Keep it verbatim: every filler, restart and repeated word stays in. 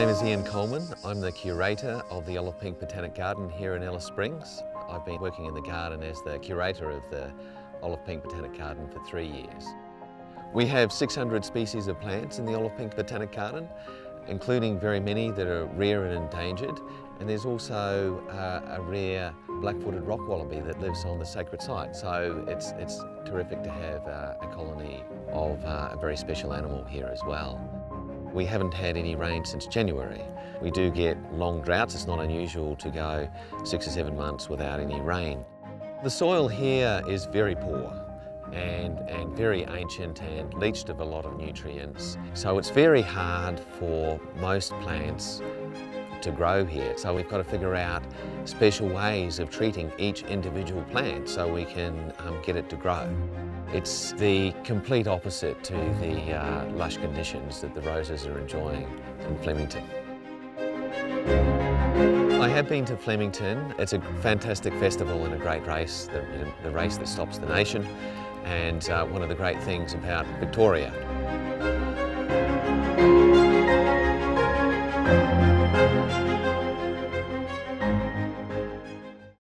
name is Ian Coleman. I'm the curator of the Olive Pink Botanic Garden here in Alice Springs. I've been working in the garden as the curator of the Olive Pink Botanic Garden for three years. We have six hundred species of plants in the Olive Pink Botanic Garden, including very many that are rare and endangered. And there's also uh, a rare black-footed rock wallaby that lives on the sacred site. So it's, it's terrific to have uh, a colony of uh, a very special animal here as well. We haven't had any rain since January. We do get long droughts. It's not unusual to go six or seven months without any rain. The soil here is very poor and, and very ancient and leached of a lot of nutrients. So it's very hard for most plants to grow here. So we've got to figure out special ways of treating each individual plant so we can um, get it to grow. It's the complete opposite to the uh, lush conditions that the roses are enjoying in Flemington. I have been to Flemington. It's a fantastic festival and a great race, the, you know, the race that stops the nation, and uh, one of the great things about Victoria.